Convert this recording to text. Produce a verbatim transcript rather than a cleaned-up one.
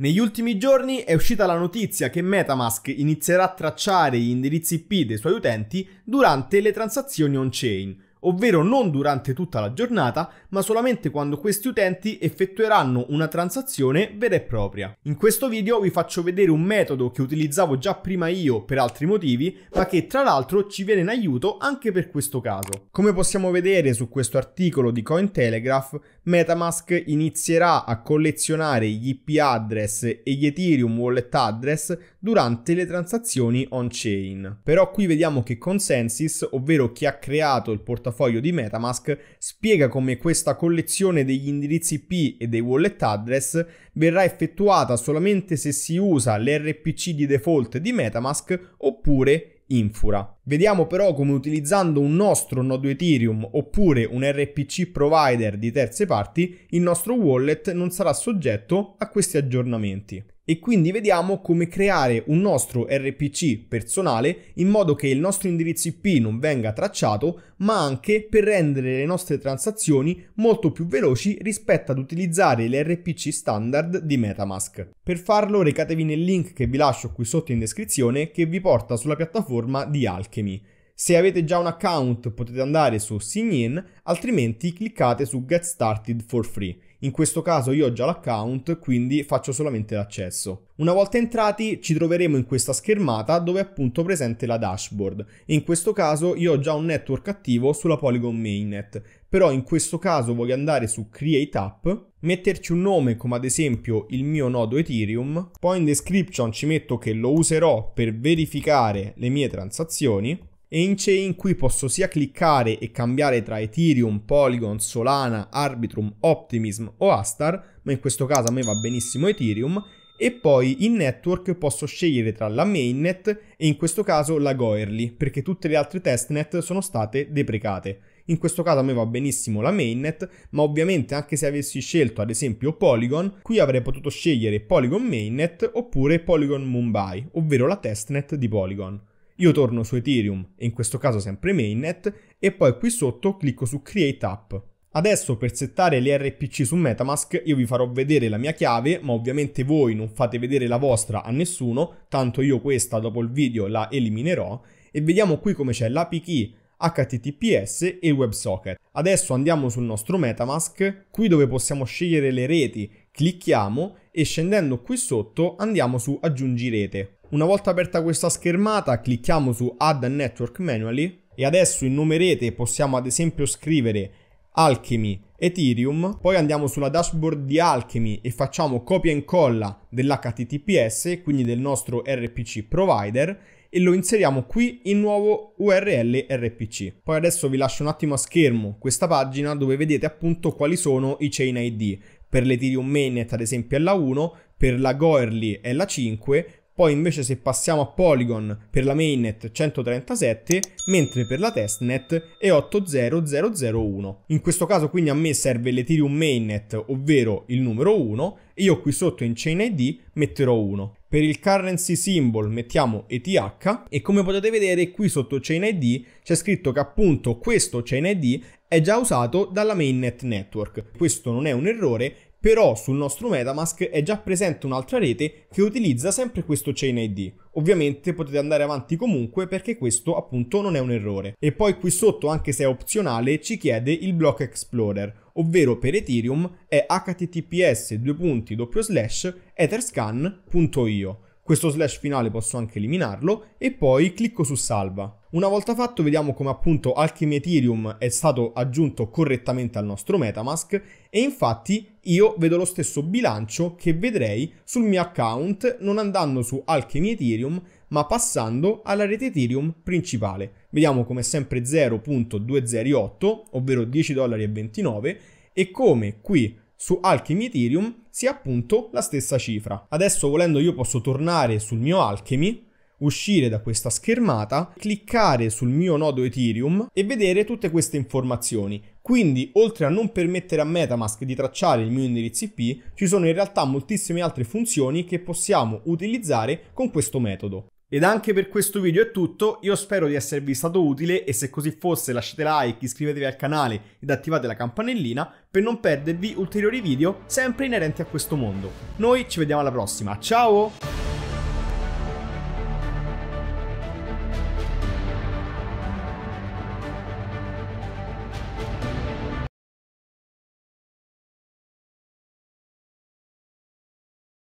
Negli ultimi giorni è uscita la notizia che MetaMask inizierà a tracciare gli indirizzi I P dei suoi utenti durante le transazioni on-chain, ovvero non durante tutta la giornata, ma solamente quando questi utenti effettueranno una transazione vera e propria. In questo video vi faccio vedere un metodo che utilizzavo già prima io per altri motivi, ma che tra l'altro ci viene in aiuto anche per questo caso. Come possiamo vedere su questo articolo di Cointelegraph, MetaMask inizierà a collezionare gli I P address e gli Ethereum wallet address durante le transazioni on-chain. Però qui vediamo che Consensus, ovvero chi ha creato il portafoglio di MetaMask, spiega come questa collezione degli indirizzi I P e dei wallet address verrà effettuata solamente se si usa l'R P C di default di MetaMask oppure Infura. Vediamo però come utilizzando un nostro nodo Ethereum oppure un R P C provider di terze parti il nostro wallet non sarà soggetto a questi aggiornamenti. E quindi vediamo come creare un nostro R P C personale in modo che il nostro indirizzo I P non venga tracciato, ma anche per rendere le nostre transazioni molto più veloci rispetto ad utilizzare l'R P C standard di MetaMask. Per farlo recatevi nel link che vi lascio qui sotto in descrizione che vi porta sulla piattaforma di Alchemy. Se avete già un account potete andare su Sign In, altrimenti cliccate su Get Started for Free. In questo caso io ho già l'account, quindi faccio solamente l'accesso. Una volta entrati ci troveremo in questa schermata dove è appunto presente la dashboard. E in questo caso io ho già un network attivo sulla Polygon Mainnet, però in questo caso voglio andare su Create App, metterci un nome come ad esempio il mio nodo Ethereum, poi in description ci metto che lo userò per verificare le mie transazioni. E in chain qui posso sia cliccare e cambiare tra Ethereum, Polygon, Solana, Arbitrum, Optimism o Astar, ma in questo caso a me va benissimo Ethereum, e poi in network posso scegliere tra la mainnet e in questo caso la Goerli, perché tutte le altre testnet sono state deprecate. In questo caso a me va benissimo la mainnet, ma ovviamente anche se avessi scelto ad esempio Polygon, qui avrei potuto scegliere Polygon Mainnet oppure Polygon Mumbai, ovvero la testnet di Polygon. Io torno su Ethereum, e in questo caso sempre Mainnet, e poi qui sotto clicco su Create App. Adesso per settare le R P C su MetaMask io vi farò vedere la mia chiave, ma ovviamente voi non fate vedere la vostra a nessuno, tanto io questa dopo il video la eliminerò, e vediamo qui come c'è l'A P I Key, H T T P S e WebSocket. Adesso andiamo sul nostro MetaMask, qui dove possiamo scegliere le reti, clicchiamo e scendendo qui sotto andiamo su Aggiungi rete. Una volta aperta questa schermata clicchiamo su Add a Network Manually e adesso in nome rete possiamo ad esempio scrivere Alchemy Ethereum, poi andiamo sulla dashboard di Alchemy e facciamo copia e incolla dell'H T T P S, quindi del nostro R P C provider, e lo inseriamo qui in nuovo U R L R P C. Poi adesso vi lascio un attimo a schermo questa pagina dove vedete appunto quali sono i Chain I D. Per l'Ethereum Mainnet ad esempio è la uno, per la Goerli è la cinque, poi invece se passiamo a Polygon per la mainnet centotrentasette, mentre per la testnet è otto zero zero zero uno. In questo caso quindi a me serve l'Ethereum mainnet, ovvero il numero uno, e io qui sotto in Chain I D metterò uno. Per il currency symbol mettiamo E T H e come potete vedere qui sotto Chain I D c'è scritto che appunto questo Chain I D è già usato dalla mainnet network. Questo non è un errore, però sul nostro MetaMask è già presente un'altra rete che utilizza sempre questo Chain I D. Ovviamente potete andare avanti comunque perché questo appunto non è un errore. E poi qui sotto, anche se è opzionale, ci chiede il Block Explorer, ovvero per Ethereum è H T T P S due punti slash etherscan punto i o. Questo slash finale posso anche eliminarlo e poi clicco su salva. Una volta fatto vediamo come appunto Alchemy Ethereum è stato aggiunto correttamente al nostro MetaMask e infatti io vedo lo stesso bilancio che vedrei sul mio account non andando su Alchemy Ethereum ma passando alla rete Ethereum principale. Vediamo come sempre zero punto duecentotto, ovvero dieci dollari e ventinove, e come qui su Alchemy Ethereum sia appunto la stessa cifra. Adesso volendo io posso tornare sul mio Alchemy, uscire da questa schermata, cliccare sul mio nodo Ethereum e vedere tutte queste informazioni. Quindi, oltre a non permettere a MetaMask di tracciare il mio indirizzo I P, ci sono in realtà moltissime altre funzioni che possiamo utilizzare con questo metodo. Ed anche per questo video è tutto, io spero di esservi stato utile e se così fosse lasciate like, iscrivetevi al canale ed attivate la campanellina per non perdervi ulteriori video sempre inerenti a questo mondo. Noi ci vediamo alla prossima, ciao!